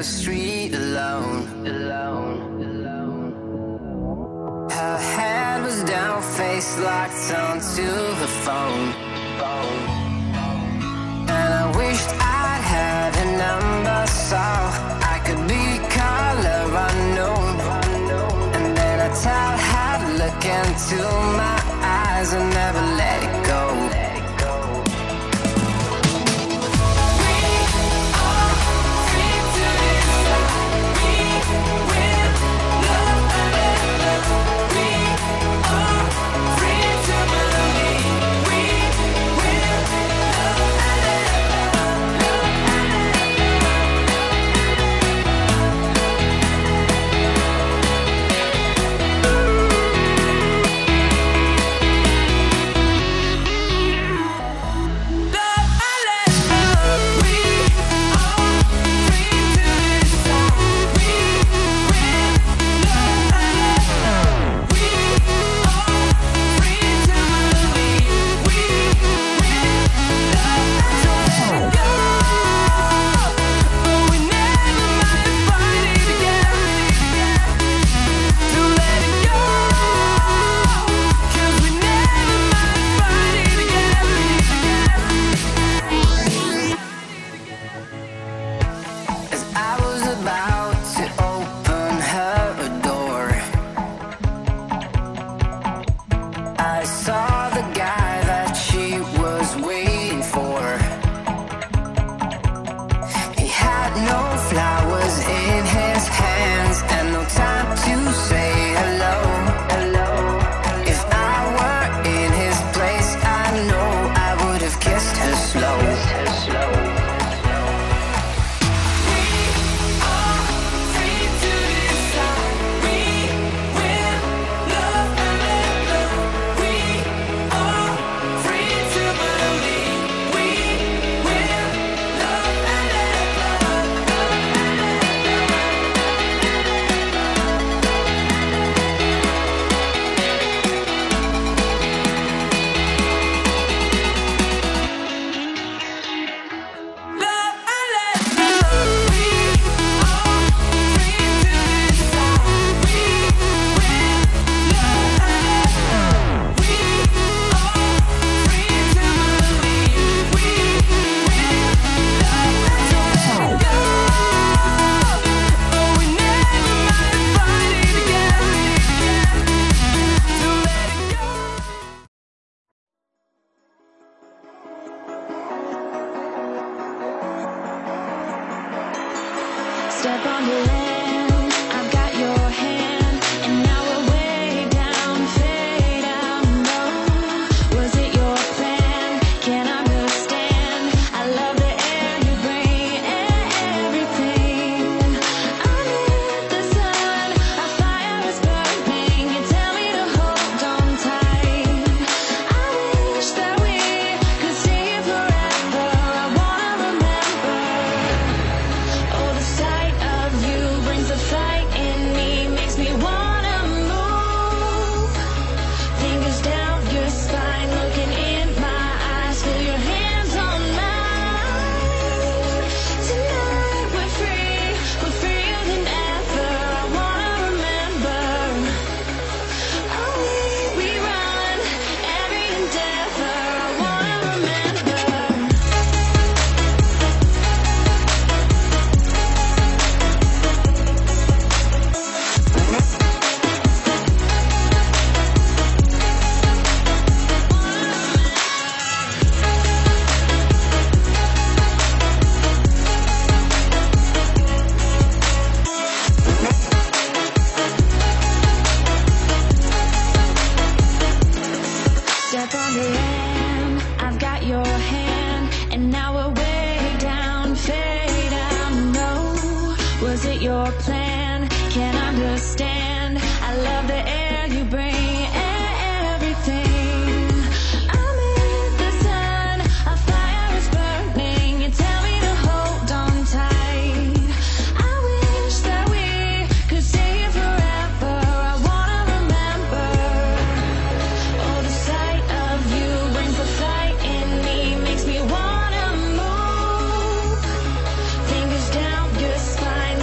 the street alone. Her head was down, face locked onto the phone. And I wished I'd had a number so I could be color unknown. And then I tell her to look into my eyes and never let it go. Step on your land, I've got your hand, and now we're way down, fade out low. Was it your plan? Can't understand. I love the air you bring, everything. Under the sun, a fire is burning. You tell me to hold on tight. I wish that we could stay forever. I wanna remember. Oh, the sun. The fight in me makes me wanna move. Fingers down your spine, looking in my eyes. Feel your hands on mine. Tonight we're freer than ever. I wanna remember. Only we run every endeavor. I wanna remember. Step on the land, I've got your hand, and now we're way down, fade out low. Was it your plan? Can't understand. I love the air you bring, everything. Under the sun, a fire is burning. You tell me to hold on tight. I wish that we could stay forever. I wanna remember. Oh, the sight of you brings the fight in me, makes me wanna move. Fingers down your spine.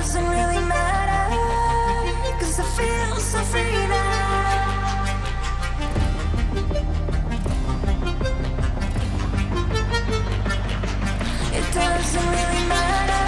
doesn't really matter, 'cause I feel so free now. It doesn't really matter.